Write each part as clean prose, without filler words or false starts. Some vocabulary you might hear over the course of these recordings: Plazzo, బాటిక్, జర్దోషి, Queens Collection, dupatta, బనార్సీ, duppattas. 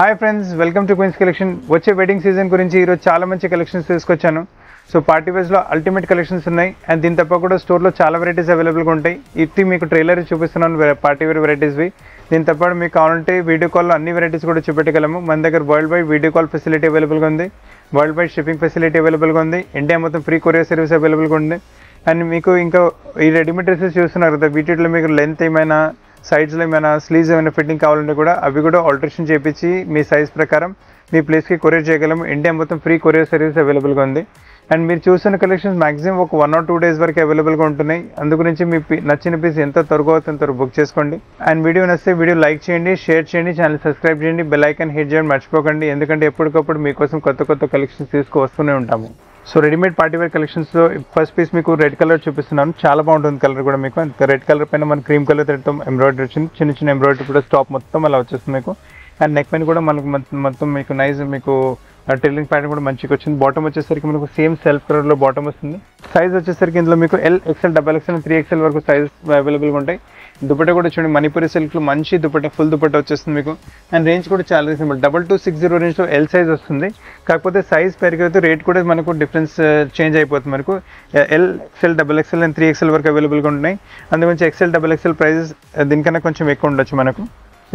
Hi friends, welcome to Queens Collection. వచ్చే wedding season గురించి ఈరోజు చాలా మంచి collections తీసుకొచ్చాను. So party wears లో ultimate collections ఉన్నాయి and దీని తప్ప కూడా స్టోర్ లో చాలా varieties available గా ఉంటాయి. ఇది మీకు ట్రైలర్ చూపిస్తున్నాను పార్టీ వేర్ varieties వి. దీని తప్ప మీకు కావాలంటే వీడియో కాల్ లో అన్ని varieties కూడా చూపెట్టగలము. మన దగ్గర world wide video call facility available గా ఉంది. World wide shipping facility available గా ఉంది. ఇండియా మొత్తం ఫ్రీ కొరియర్ సర్వీస్ available గా ఉంది. And మీకు ఇంకా ఈ రెడీమేడ్ డ్రెస్సెస్ చూస్తున్నారు కదా వీటిలో మీకు లెంగ్త్ ఏమైనా sides lo mana sleeves emana fitting kavalante kuda avi kuda alteration chepichi mee size prakaram mee place ki courier cheyagalamu India mottham free courier service available ga undi and meer chusina collections maximum ok 1 or 2 days varaku available ga untunayi andu gurinchi mee nachina piece enta tvaruga avutantaro book cheskondi and video naste video like cheyandi share cheyandi channel subscribe cheyandi bell icon hit cheyandi marchipokandi endukante eppudukappudu mee kosam kotta kotta collections teesuko vastune untamu So ready-made party wear collections lo first piece meeku red color chupistunanu chaala baaguntundi color kuda meeku and red color paina man cream color thread tho embroidery ochindi chinna chinna embroidery kuda top mottham ala vachestundi meeku and neck paina kuda manaku mottham meeku nice meeku tailoring pattern kuda manchiga ochindi bottom vachesariki manaku same self color lo bottom vastundi size vachesariki indulo meeku L XL double XL and 3XL varaku sizes available ga untayi dupatta kuda chudandi manipuri silk lo manchi dupatta full dupatta vachestundi meeku and range kuda చాలా reasonable 2260 range lo L size vastundi కాకపోతే size పెరిగితే rate కూడా మనకు difference change అయిపోతుంది మనకు L XL double XL and 3XL వరకు available గా ఉన్నాయి అందుగురించి ఎక్స్ఎల్ డబుల్ ఎక్స్ఎల్ ప్రైసెస్ దీనికన్నా కొంచెం ఎక్కువ ఉండొచ్చు మనకు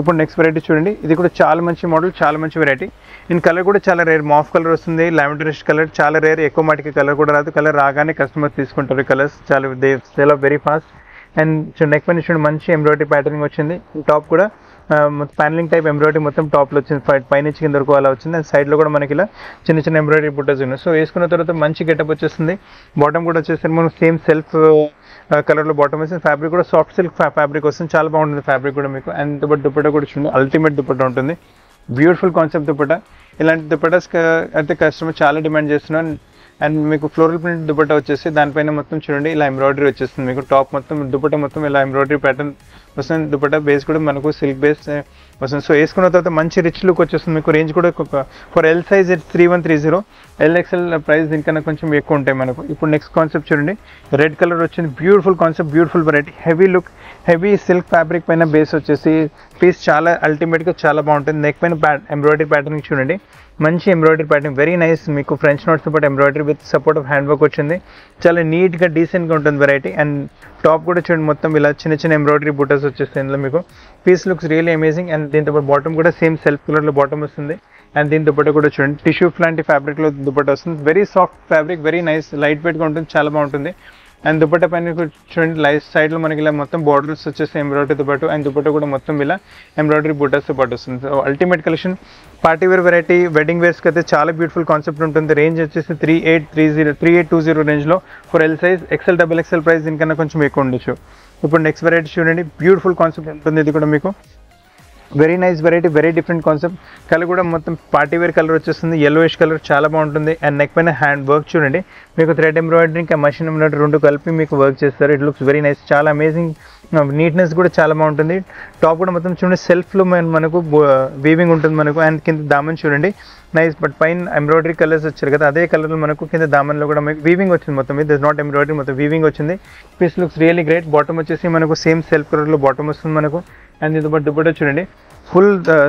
ఇప్పుడు నెక్స్ట్ వెరైటీ చూడండి ఇది కూడా చాలా మంచి మోడల్ చాలా మంచి వెరైటీ ఇన్ కలర్ కూడా చాలా రేర్ మాఫ్ కలర్ వస్తుంది లావెండరిష్ కలర్ చాలా రేర్ ఎక్కువ మటికి కలర్ కూడా రాదు కలర్ రాగానే కస్టమర్ తీసుకుంటారు కలర్స్ చాలా they sell very fast and neck పైన చూడండి మంచి ఎంబ్రాయిడరీ ప్యాటర్నింగ్ వచ్చింది టాప్ కూడా ప్యానలింగ్ టైప్ ఎంబ్రాయిడరీ మొత్తం టాప్లో వచ్చింది పైనుంచి కింద వరకు అలా వచ్చింది అండ్ సైడ్లో కూడా మనకి ఇలా చిన్న చిన్న ఎంబ్రాయిడరీ బుట్టస్ ఉన్నాయి సో వేసుకున్న తర్వాత మంచి గెటప్ వచ్చేస్తుంది బాటమ్ కూడా వచ్చేసరికి మనం సేమ్ సెల్ఫ్ కలర్లో బాటమ్ వేస్తుంది ఫ్యాబ్రిక్ కూడా సాఫ్ట్ సిల్క్ ఫ్యాబ్రిక్ వస్తుంది చాలా బాగుంటుంది ఫ్యాబ్రిక్ కూడా మీకు అండ్ దుపట్టా కూడా చూడండి అల్టిమేట్ దుపట్టా ఉంటుంది బ్యూటిఫుల్ కాన్సెప్ట్ దుపట్టా ఇలాంటి దుపట్టాస్ అయితే కస్టమర్ చాలా డిమాండ్ చేస్తున్నాం అండ్ మీకు ఫ్లోరల్ ప్రింట్ దుపట్టా వచ్చేసి దానిపైన మొత్తం చూడండి ఇలా ఎంబ్రాయిడరీ వచ్చేస్తుంది మీకు టాప్ మొత్తం దుపట్టా మొత్తం ఇలా ఎంబ్రాయిడరీ ప్యాటర్న్ వస్తుంది దుపట్టా బేస్ కూడా మనకు సిల్క్ బేస్ వస్తుంది సో వేసుకున్న తర్వాత మంచి రిచ్ లుక్ వచ్చేస్తుంది మీకు రేంజ్ కూడా for L size 3130 LXL price దీనికన్నా కొంచెం ఎక్కువ ఉంటాయి మనకు ఇప్పుడు నెక్స్ట్ కాన్సెప్ట్ చూడండి రెడ్ కలర్ వచ్చింది beautiful concept beautiful variety heavy look heavy silk fabric పైన బేస్ వచ్చేసి పీస్ చాలా అల్టిమేట్గా చాలా బాగుంటుంది నెక్ పైన ఎంబ్రాయిడరీ ప్యాటర్న్ చూడండి మంచి ఎంబ్రాయిడరీ ప్యాటర్న్ వెరీ నైస్ మీకు French notes but embroidery with support of hand work వచ్చింది చాలా నీట్గా డీసెంట్గా ఉంటుంది వెరైటీ అండ్ టాప్ కూడా చూడండి మొత్తం ఇలా చిన్న చిన్న ఎంబ్రాయిడరీ బుటస్ వచ్చేస్తాయి ఇందులో మీకు piece looks really amazing and దీంతో బాటమ్ కూడా సేమ్ సెల్ఫ్ కలర్లో బాటమ్ వస్తుంది అండ్ దీని దుపట్టా కూడా చూడండి టిష్యూ లాంటి ఫ్యాబ్రిక్లో దుపట్టా వస్తుంది very soft fabric very nice light వెయిట్గా ఉంటుంది చాలా బాగుంటుంది అండ్ దుపట్టా పైన చూడండి లైట్ సైడ్లో మనకి ఇలా మొత్తం బార్డర్స్ వచ్చేసి ఎంబ్రాయిడరీతో పాటు అండ్ దుపట్టా కూడా మొత్తం ఇలా ఎంబ్రాయిడరీ బుటాస్తో పాటు వస్తుంది so ultimate collection party wear variety wedding వేర్స్కి అయితే చాలా బ్యూటిఫుల్ కాన్సెప్ట్ ఉంటుంది రేంజ్ వచ్చేసి 3820 రేంజ్లో for L size XL double XL price దీనికన్నా కొంచెం ఎక్కువ ఉండొచ్చు ఇప్పుడు నెక్స్ట్ వెరైటీ చూడండి బ్యూటిఫుల్ కాన్సెప్ట్ ఉంటుంది ఇది కూడా మీకు very nice variety very different concept colour కూడా మొత్తం పార్టీ వేర్ కలర్ వచ్చేస్తుంది yellowish కలర్ చాలా బాగుంటుంది అండ్ నెక్ పైన హ్యాండ్ వర్క్ చూడండి మీకు థ్రెడ్ ఎంబ్రాయిడరీ ఇంకా మషిన్ ఎంబ్రాయిడరీ రెండు కలిపి మీకు వర్క్ చేస్తారు ఇట్ లుక్స్ వెరీ నైస్ చాలా అమేజింగ్ నీట్నెస్ కూడా చాలా బాగుంటుంది టాప్ కూడా మొత్తం చూడండి సెల్ఫ్లో మనకు వీవింగ్ ఉంటుంది మనకు అండ్ కింద దామన్ చూడండి నైస్ బట్ పైన ఎంబ్రాయిడరీ కలర్స్ వచ్చారు కదా అదే కలర్లో మనకు కింద దామన్లో కూడా మీకు వీవింగ్ వచ్చింది మొత్తం ఇది నాట్ ఎంబ్రాయిడరీ మొత్తం వీవింగ్ వచ్చింది piece looks really great bottom వచ్చేసి మనకు సేమ్ సెల్ఫ్ కలర్లో బాటమ్ వస్తుంది మనకు అండ్ ఇది దుపట్టా చూడండి ఫుల్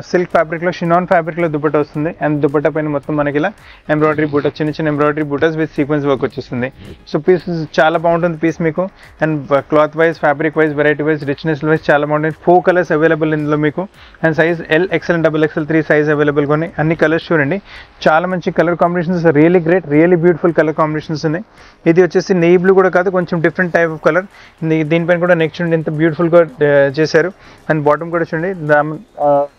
సిల్క్ ఫ్యాబ్రిక్లో షినాన్ ఫ్యాబ్రిక్లో దుపట్టా వస్తుంది అండ్ దుపట్టా పైన మొత్తం మనకి ఇలా ఎంబ్రాయిడరీ బూటా చిన్న చిన్న ఎంబ్రాయిడరీ బూటాస్ విత్ సీక్వెన్స్ వర్క్ వచ్చేస్తుంది సో పీస్ చాలా బాగుంటుంది పీస్ మీకు and cloth wise fabric wise variety wise richness wise చాలా బాగుంటుంది 4 కలర్స్ అవైలబుల్ ఇందులో మీకు and size LXL and XXL 3 size అవైలబుల్గా ఉన్నాయి అన్ని కలర్స్ చూడండి చాలా మంచి colour combinations really great really beautiful colour combinations ఉన్నాయి ఇది వచ్చేసి నెయ్యి బ్లూ కూడా కాదు కొంచెం డిఫరెంట్ టైప్ ఆఫ్ కలర్ దీనిపైన కూడా నెక్ చూడండి ఎంత బ్యూటిఫుల్గా చేశారు అండ్ బాటమ్ కూడా చూడండి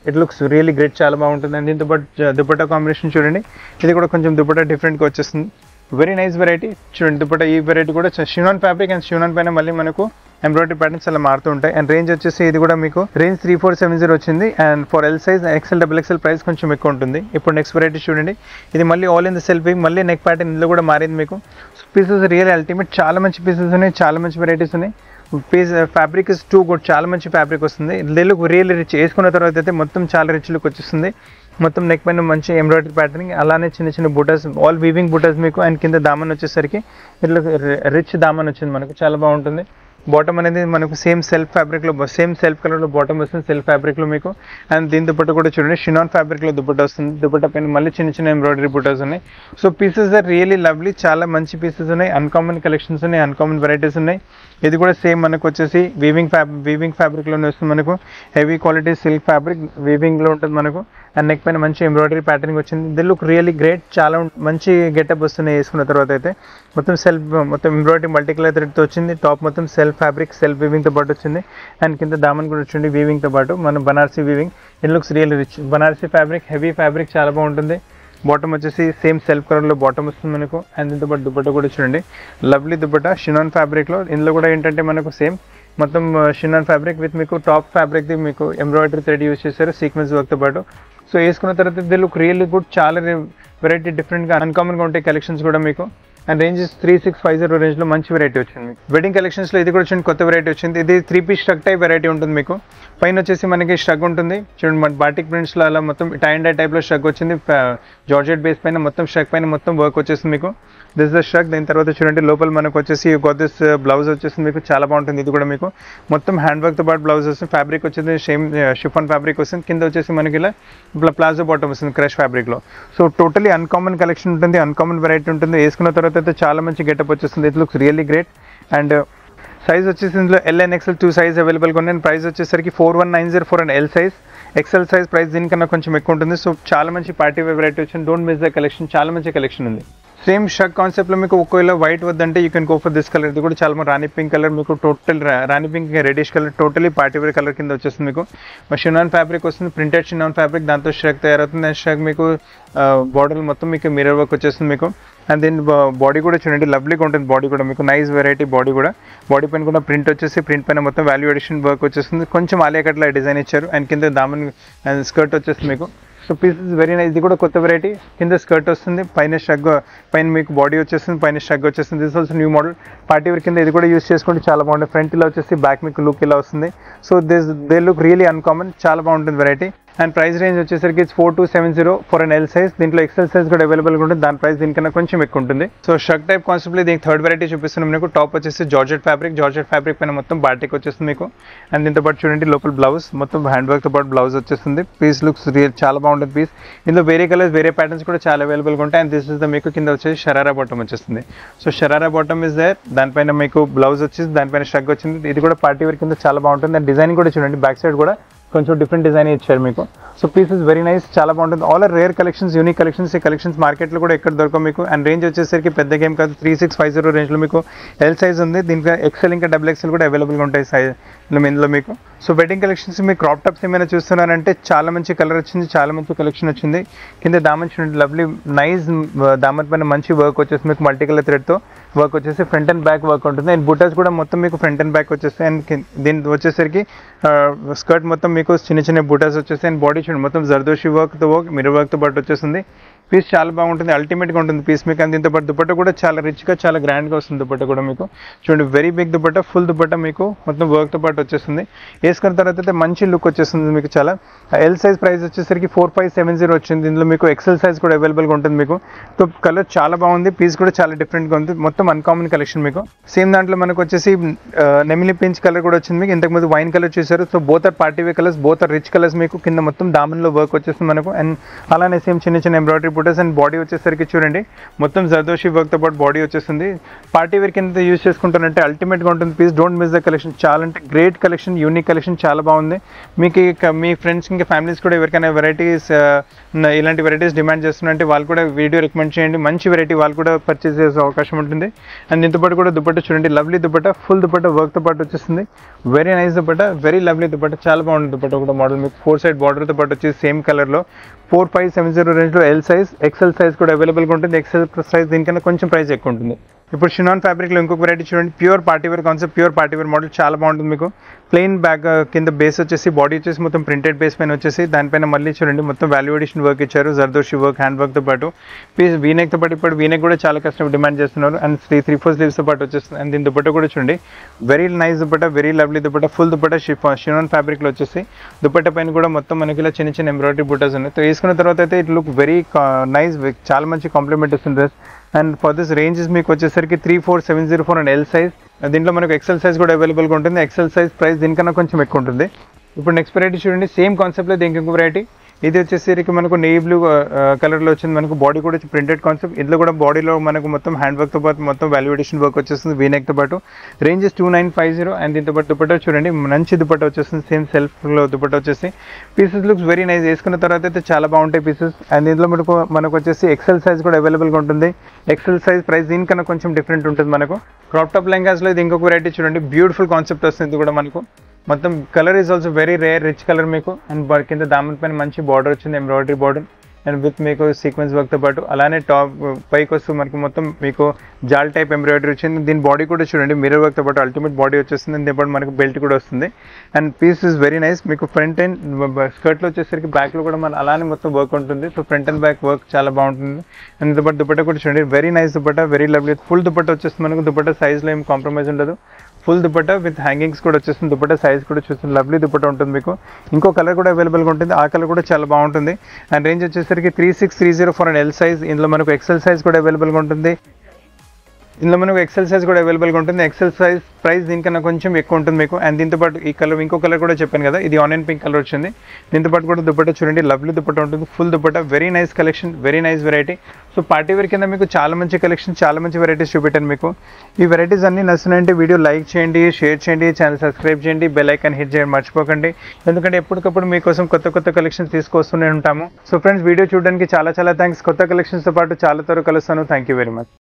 ఇట్ లుక్స్ రియల్లీ గ్రేట్ చాలా బాగుంటుంది అండ్ దీంతో పాటు దుపట్టా కాంబినేషన్ చూడండి ఇది కూడా కొంచెం దుపట్టా డిఫరెంట్గా వచ్చేస్తుంది వెరీ నైస్ వెరైటీ చూడండి దుపట్టా ఈ వెరైటీ కూడా షినాన్ ఫ్యాబ్రిక్ అండ్ షినాన్ పైన మళ్ళీ మనకు ఎంబ్రాయిడరీ ప్యాటర్న్స్ అలా మారుతూ ఉంటాయి అండ్ రేంజ్ వచ్చేసి ఇది కూడా మీకు రేంజ్ 3470 వచ్చింది and for L size XL double XL price కొంచెం ఎక్కువ ఉంటుంది ఇప్పుడు నెక్స్ట్ వెరైటీ చూడండి ఇది మళ్ళీ ఆల్ ఇన్ ద సెల్ఫీ మళ్ళీ నెక్ ప్యాటర్న్ ఇందులో కూడా మారింది మీకు పీసెస్ రియల్ అల్టిమేట్ చాలా మంచి పీసెస్ ఉన్నాయి చాలా మంచి వెరైటీస్ ఉన్నాయి piece fabric is too good చాలా మంచి ఫ్యాబ్రిక్ వస్తుంది లుక్ రియల్లీ రిచ్ వేసుకున్న తర్వాత అయితే మొత్తం చాలా రిచ్ లుక్ వచ్చేస్తుంది మొత్తం నెక్ పైన మంచి ఎంబ్రాయిడరీ ప్యాటర్నింగ్ అలానే చిన్న చిన్న బుటాస్ ఆల్ వీవింగ్ బుటాస్ మీకు అండ్ కింద దామన్ వచ్చేసరికి ఇట్లా రిచ్ దామన్ వచ్చింది మనకు చాలా బాగుంటుంది బాటమ్ అనేది మనకు సేమ్ సెల్ఫ్ ఫ్యాబ్రిక్ లో సేమ్ సెల్ఫ్ కలర్ లో బాటమ్ వస్తుంది సెల్ఫ్ ఫ్యాబ్రిక్ లో మీకు. అండ్ దీని దుపట్టా కూడా చూడండి షినాన్ ఫ్యాబ్రిక్ లో దుపట్టా వస్తుంది. దుపట్టా పైన మళ్ళీ చిన్న చిన్న ఎంబ్రాయిడరీ బుటాస్ ఉన్నాయి. So pieces are really lovely, చాలా మంచి పీసెస్ ఉన్నాయి, అన్కామన్ కలెక్షన్స్ ఉన్నాయి, అన్కామన్ వెరైటీస్ ఉన్నాయి. ఇది కూడా సేమ్ మనకు వచ్చేసి వీవింగ్ ఫ్యాబ్రిక్ లోనే వస్తుంది మనకు. Heavy quality silk fabric weaving లో ఉంటుంది మనకు. అండ్ నెక్ పైన మంచి ఎంబ్రాయిడరీ ప్యాటర్నింగ్ వచ్చింది. ది లుక్ రియల్లీ గ్రేట్, చాలా మంచి గెటప్ వస్తున్నాయి వేసుకున్న తర్వాత. అయితే మొత్తం సెల్ఫ్, మొత్తం ఎంబ్రాయిడరీ మల్టీ కలర్ థ్రెడ్తో వచ్చింది. టాప్ మొత్తం సెల్ఫ్ ఫ్యాబ్రిక్, సెల్ఫ్ వీవింగ్తో పాటు వచ్చింది. అండ్ కింద దామన్ కూడా వచ్చింది వీవింగ్తో పాటు, మన బనార్సీ weaving. It looks really rich. బనార్సీ fabric, heavy fabric, చాలా బాగుంటుంది. బాటమ్ వచ్చేసి సేమ్ సెల్ఫ్ కలర్లో బాటమ్ వస్తుంది మనకు. అండ్ దీంతో పాటు దుపట్టా కూడా చూడండి, లవ్లీ దుపట్టా షినాన్ ఫ్యాబ్రిక్లో. ఇందులో కూడా ఏంటంటే మనకు సేమ్ మొత్తం షినాన్ ఫ్యాబ్రిక్ విత్ మీకు టాప్ ఫ్యాబ్రిక్ది మీకు ఎంబ్రాయిడరీ థ్రెడ్ యూజ్ చేశారు సీక్వెన్స్ వర్క్తో పాటు. సో వేసుకున్న తర్వాత ది లుక్ రియల్లీ గుడ్. చాలా వెరైటీ డిఫరెంట్గా అన్కామన్గా ఉంటాయి కలెక్షన్స్ కూడా మీకు. అండ్ రేంజెస్ 3650 రేంజ్లో మంచి వెరైటీ వచ్చింది మీకు. వెడ్డింగ్ కలెక్షన్స్లో ఇది కూడా కొత్త వెరైటీ వచ్చింది. ఇది 3 పీస్ స్ట్రక్ టైప్ వెరైటీ ఉంటుంది మీకు. పైన వచ్చేసి మనకి స్ట్రక్ ఉంటుంది చూడండి, మన బాటిక్ ప్రింట్స్లో అలా మొత్తం టై అండ్ డై టైప్లో స్ట్రక్ వచ్చింది. జార్జెట్ బేస్ పైన మొత్తం స్ట్రక్ పైన మొత్తం వర్క్ వచ్చేసింది మీకు. This the struck. దాని తర్వాత చూడండి లోపల మనకు వచ్చేసి గోద్రెస్ బ్లౌజ్ వచ్చేసింది మీకు. చాలా బాగుంటుంది ఇది కూడా మీకు. మొత్తం హ్యాండ్ వర్క్తో పాటు బ్లౌజ్ వస్తుంది. ఫ్యాబ్రిక్ వచ్చేది సేమ్ షిఫాన్ ఫ్యాబ్రిక్ వస్తుంది. కింద వచ్చేసి మనకి ఇలా ప్లాజో బాటమ్ వస్తుంది క్రష్ ఫ్యాబ్రిక్లో. సో టోటలీ అన్కామన్ కలెక్షన్ ఉంటుంది, అన్కామన్ వెరైటీ ఉంటుంది. వేసుకున్న తర్వాత అయితే చాలా మంచి గెటప్ వచ్చేస్తుంది. It looks really great. And size వచ్చేసి ఇందులో LL and XL 2 సైజ్ అవైలబుల్గా ఉన్నాయి. ప్రైస్ వచ్చేసరికి 41904 and L size, XL size price దీనికన్నా కొంచెం ఎక్కువ ఉంటుంది. సో చాలా మంచి పార్టీ వేర్ వెరైటీ వచ్చింది. డోంట్ మిస్ ద కలెక్షన్, చాలా మంచి కలెక్షన్ ఉంది. సేమ్ షర్ట్ కాన్సెప్ట్లో మీకు ఒకవేళ వైట్ వద్దంటే you can go for this colour. ఇది కూడా చాలా రాణి పింక్ కలర్ మీకు, టోటల్ రాణి pink reddish colour, totally party wear colour కింద వచ్చేస్తుంది మీకు. షినాన్ ఫ్యాబ్రిక్ వస్తుంది, ప్రింటెడ్ షినాన్ ఫ్యాబ్రిక్, దాంతో షర్ట్ తయారవుతుంది. అండ్ షర్ట్ మీకు బార్డర్ మొత్తం మీకు మిర్రర్ వర్క్ వచ్చేస్తుంది మీకు. అండ్ దీని బాడీ కూడా చూడండి లవ్లీగా ఉంటుంది. బాడీ కూడా మీకు నైస్ వెరైటీ. బాడీ కూడా బాడీ పైన కూడా ప్రింట్ వచ్చేసి ప్రింట్ పైన మొత్తం వాల్యూ ఎడిషన్ వర్క్ వచ్చేస్తుంది. కొంచెం అలేకట్లా డిజైన్ ఇచ్చారు. అండ్ కింద దామన్ అండ్ స్కర్ట్ వచ్చేస్తుంది మీకు. So pieces very nice. ఇది కూడా కొత్త వెరైటీ. కింద స్కర్ట్ వస్తుంది, పైన షగ్, పైన మీకు బాడీ వచ్చేస్తుంది, పైన షగ్ వచ్చేస్తుంది. This also new model party wear కింద ఇది కూడా యూస్ చేసుకుంటే చాలా బాగుంటుంది. ఫ్రంట్ ఇలా వచ్చేసి బ్యాక్ మీకు లుక్ ఇలా వస్తుంది. So they look really uncommon, చాలా బాగుంటుంది వెరైటీ. అండ్ ప్రైస్ రేంజ్ వచ్చేసరికి 4270 ఫర్ అండ్ L సైజ్. దీంట్లో XL సైజ్ కూడా అవైలబుల్గా ఉంటుంది. దాని ప్రైస్ దీనికన్నా కొంచెం ఎక్కువ ఉంటుంది. సో షర్ట్ టైప్ కాన్సెప్ట్లో దీనికి 3rd వెరైటీ చూపిస్తున్నాం మీకు. టాప్ వచ్చేసి జార్జెట్ ఫ్యాబ్రిక్, జార్జెట్ ఫ్యాబ్రిక్ పైన మొత్తం బాటిక్ వచ్చేస్తుంది మీకు. అండ్ దీంతో పాటు చూడండి లోపల బ్లౌజ్ మొత్తం హ్యాండ్ వర్క్తో పాటు బ్లౌజ్ వచ్చేస్తుంది. పీస్ లుక్స్ చాలా బాగుంటుంది పీస్. ఇందులో వేరే కలర్స్ వేరే ప్యాటర్న్స్ కూడా చాలా అవైలబుల్గా ఉంటాయి. అండ్ దిస్ ఇస్ ద మీకు కింద వచ్చేసి షరారా బాటమ్ వచ్చేస్తుంది. So sharara bottom is there. దానిపైన మీకు బ్లౌజ్ వచ్చేసి దానిపైన షర్ట్ వచ్చింది. ఇది కూడా పార్టీ వేర్ కింద చాలా బాగుంటుంది. అండ్ డిజైన్ కూడా చూడండి బ్యాక్ సైడ్ కూడా కొంచెం డిఫరెంట్ డిజైన్ ఇచ్చారు మీకు. సో పీసెస్ వెరీ నైస్, చాలా బాగుంటుంది. All are rare collections, unique collections. ఈ కలెక్షన్స్ మార్కెట్లో కూడా ఎక్కడ దొరకవు మీకు. అండ్ రేంజ్ వచ్చేసరికి పెద్ద గేమ్ కాదు, 3650 రేంజ్లో మీకు L సైజ్ ఉంది. దీనికి XL ఇంకా XXL కూడా అవైలబుల్గా ఉంటాయి సైజ్ ఇందులో మీకు. సో వెడ్డింగ్ కలెక్షన్స్ మీ క్రాప్ టాప్స్ ఏమైనా చూస్తున్నారంటే చాలా మంచి కలర్ వచ్చింది, చాలా మంచి కలెక్షన్ వచ్చింది. కింద దామన్ చూడండి లవ్లీ నైస్, దామన్ పైన మంచి వర్క్ వచ్చేసి మీకు మల్టీ కలర్ థ్రెడ్తో వర్క్ వచ్చేసి ఫ్రంట్ అండ్ బ్యాక్ వర్క్ ఉంటుంది. అండ్ బుటాస్ కూడా మొత్తం మీకు ఫ్రంట్ అండ్ బ్యాక్ వచ్చేస్తాయి. అండ్ దీని వచ్చేసరికి స్కర్ట్ మొత్తం మీకు చిన్న చిన్న బుటాస్ వచ్చేస్తాయి. అండ్ బాడీ చూడండి మొత్తం జర్దోషి వర్క్తో మిర్రర్ వర్క్తో పాటు వచ్చేస్తుంది. పీస్ చాలా బాగుంటుంది, అల్టిమేట్గా ఉంటుంది పీస్ మీకు. అండ్ దీంతో పాటు దుపట్టా కూడా చాలా రిచ్గా చాలా గ్రాండ్గా వస్తుంది. దుపట్టా కూడా మీకు చూడండి very big dupatta, full dupatta మీకు మొత్తం వర్క్తో పాటు వచ్చేస్తుంది. వేసుకున్న తర్వాత అయితే మంచి లుక్ వచ్చేస్తుంది మీకు చాలా. L సైజ్ ప్రైస్ వచ్చేసరికి 4570 వచ్చింది. ఇందులో మీకు XL సైజ్ కూడా అవైలబుల్గా ఉంటుంది మీకు. సో కలర్ చాలా బాగుంది, పీస్ కూడా చాలా డిఫరెంట్గా ఉంది. మొత్తం అన్కామన్ కలెక్షన్ మీకు. సేమ్ దాంట్లో మనకు వచ్చేసి నెమిలి పించ్ కలర్ కూడా వచ్చింది మీకు. ఇంతకుముందు వైన్ కలర్ చూసారు. So both are party wear colours, both are rich colours మీకు. కింద మొత్తం దామన్లో వర్క్ వచ్చేస్తుంది మనకు. అండ్ అలానే సేమ్ చిన్న చిన్న ఎంబ్రాయిడరీ బుటాస్. అండ్ బాడీ వచ్చేసరికి చూడండి మొత్తం జర్దోషి వర్క్తో పాటు బాడీ వచ్చేస్తుంది. పార్టీ వేర్ కింద యూజ్ చేసుకుంటానంటే అల్టిమేట్గా ఉంటుంది piece. Don't miss the collection. చాలా అంటే గ్రేట్ కలెక్షన్, యూనిక్ కలెక్షన్, చాలా బాగుంది మీకు. మీ ఫ్రెండ్స్ ఇంకా ఫ్యామిలీస్ కూడా ఎవరికైనా వెరైటీస్ ఇలాంటి వెరైటీస్ డిమాండ్ చేస్తున్నారంటే వాళ్ళు కూడా వీడియో రికమెండ్ చేయండి. మంచి వెరైటీ వాళ్ళు కూడా పర్చేస్ చేసే అవకాశం ఉంటుంది. అండ్ దీంతో పాటు కూడా దుపట్టా చూడండి లవ్లీ దుపట్టా, ఫుల్ దుపట్టా వర్క్తో పాటు వచ్చేస్తుంది. Very nice dupatta, very lovely dupatta, చాలా బాగుంటుంది దుపట్టా కూడా మోడల్ మీకు. 4 సైడ్ బార్డర్తో పాటు వచ్చేసి సేమ్ కలర్లో 4570 రేంజ్లో L సైజ్, XL సైజ్ కూడా అవైలబుల్గా ఉంటుంది. XL సైజ్ దీనికన్నా కొంచెం ప్రైస్ ఎక్కువ ఉంటుంది. ఇప్పుడు షినాన్ ఫ్యాబ్రిక్లో ఇంకొక వెరైటీ చూడండి, pure party wear concept, pure party wear model, చాలా బాగుంటుంది మీకు. ప్లెయిన్ బ్యాక్ కింద బేస్ వచ్చేసి బాడీ వచ్చేసి మొత్తం ప్రింటెడ్ బేస్ పైన వచ్చేసి దానిపైన మళ్ళీ చూడండి మొత్తం వాల్యూ ఎడిషన్ వర్క్ ఇచ్చారు. జర్దోషి వర్క్ హ్యాండ్ వర్క్తో పాటు పీస్ వీనెక్తో పాటు. ఇప్పుడు వీనెక్ కూడా చాలా కష్టం డిమాండ్ చేస్తున్నారు. అండ్ 3-4 స్లీవ్స్తో పాటు వచ్చేస్తుంది. అండ్ దీని దుపట్టా కూడా చూడండి very nice dupatta, very lovely dupatta, full dupatta షినాన్ ఫ్యాబ్రిక్లో వచ్చేసి. దుపట్టా పైన కూడా మొత్తం మనకి ఇలా చిన్న చిన్న ఎంబ్రాయిడరీ బుటాస్ ఉన్నాయి. సో వేసుకున్న తర్వాత అయితే ఇట్ లుక్ వెరీ నైస్, చాలా మంచి కాంప్లిమెంట్ ఇస్తుంది dress. And for this range is మీకు వచ్చేసరికి 34704 and L size. దీంట్లో మనకు XL size కూడా available గా ఉంటుంది. XL size price దీనికన్నా కొంచెం ఎక్కువ ఉంటుంది. ఇప్పుడు నెక్స్ట్ వెరైటీ చూడండి, సేమ్ కాన్సెప్ట్ లో దీనికి ఇంకో వెరైటీ. ఇది వచ్చేసరికి మనకు నేవీ బ్లూ కలర్ లో వచ్చింది. మనకు బాడీ కూడా ప్రింటెడ్ కాన్సెప్ట్. ఇందులో కూడా బాడీలో మనకు మొత్తం హ్యాండ్ వర్క్ తో పాటు మొత్తం వాల్యుయేషన్ వర్క్ వచ్చేస్తుంది. వీనెక్ తో పాటు రేంజ్ 2950 అండ్ దీంతో పాటు దుపట్టా చూడండి, మంచి దుపట్టా వచ్చేస్తుంది. సేమ్ సెల్ఫ్ లో దుపట్టా వచ్చేసి పీసెస్ లుక్స్ వెరీ నైస్. వేసుకున్న తర్వాత అయితే చాలా బాగుంటాయి పీసెస్. అండ్ ఇందులో మనకు వచ్చేసి ఎక్సెల్ సైజ్ కూడా అవైలబుల్ గా ఉంటుంది. ఎక్సెల్ సైజ్ ప్రైస్ దీనికన్నా కొంచెం డిఫరెంట్ ఉంటుంది. మనకు క్రాప్ టాప్ లెంగాస్ లో ఇది ఇంకొక వెరైటీ చూడండి, బ్యూటిఫుల్ కాన్సెప్ట్ వస్తుంది. ఇది కూడా మనకు మొత్తం colour is also very rare rich colour మీకు. అండ్ కింద దామన్ పైన మంచి బార్డర్ వచ్చింది, ఎంబ్రాయిడరీ బార్డర్ అండ్ విత్ మీకు సీక్వెన్స్ వర్క్తో పాటు. అలానే టాప్ పైకి వస్తూ మనకు మొత్తం మీకు జాల్ టైప్ ఎంబ్రాయిడరీ వచ్చింది. దీని బాడీ కూడా చూడండి మిర్రర్ వర్క్తో పాటు అల్టిమేట్ బాడీ వచ్చేస్తుంది. దీనిపాటు మనకు బెల్ట్ కూడా వస్తుంది. And piece is very nice. మీకు ఫ్రంట్ అండ్ స్కర్ట్లో వచ్చేసరికి బ్యాక్లో కూడా మన అలానే మొత్తం వర్క్ ఉంటుంది. So front and back work చాలా బాగుంటుంది. అండ్ దుపట్టా కూడా చూడండి very nice dupatta, very lovely. Full dupatta వచ్చేస్తుంది మనకు. దుపట్టా సైజ్లో ఏం కాంప్రమైజ్ ఉండదు. ఫుల్ దుపట్టా విత్ హ్యాంగింగ్స్ కూడా వచ్చేస్తుంది. దుపట్టా సైజ్ కూడా చూస్తుంది. లవ్లీ దుపట్టా ఉంటుంది. మీకు ఇంకో కలర్ కూడా అవైలబుల్గా ఉంటుంది. ఆ కలర్ కూడా చాలా బాగుంటుంది. అండ్ రేంజ్ వచ్చేసరికి 36304 అండ్ L సైజ్. ఇందులో మనకు ఎక్సెల్ సైజ్ కూడా అవైలబుల్గా ఉంటుంది. ఎక్సెల్ సైజ్ ప్రైస్ దీనికన్నా కొంచెం ఎక్కువ ఉంటుంది మీకు. అండ్ దీంతో పాటు ఈ కలర్ ఇంకో కలర్ కూడా చెప్పాను కదా, ఇది ఆనియన్ పింక్ కలర్ వచ్చింది. దీంతో పాటు కూడా దుపట్టా చూడండి, లవ్లీ దుపట్టా ఉంటుంది. Full dupatta very nice collection, very nice variety. So party wear కింద మీకు చాలా మంచి కలెక్షన్, చాలా మంచి వెరైటీస్ చూపెట్టాను మీకు. ఈ వెరైటీస్ అన్నీ నచ్చునంటే వీడియో లైక్ చేయండి, షేర్ చేయండి, ఛానల్ సబ్స్క్రైబ్ చేయండి, బెల్ ఐకాన్ హిట్ చేయండి మర్చిపోకండి. ఎందుకంటే ఎప్పటికప్పుడు మీకోసం కొత్త కొత్త కలెక్షన్స్ తీసుకొస్తూనే ఉంటాము. సో ఫ్రెండ్స్, వీడియో చూడడానికి చాలా థ్యాంక్స్. కొత్త కలెక్షన్స్తో పాటు చాలా త్వరగా కలుస్తాను. Thank you very much.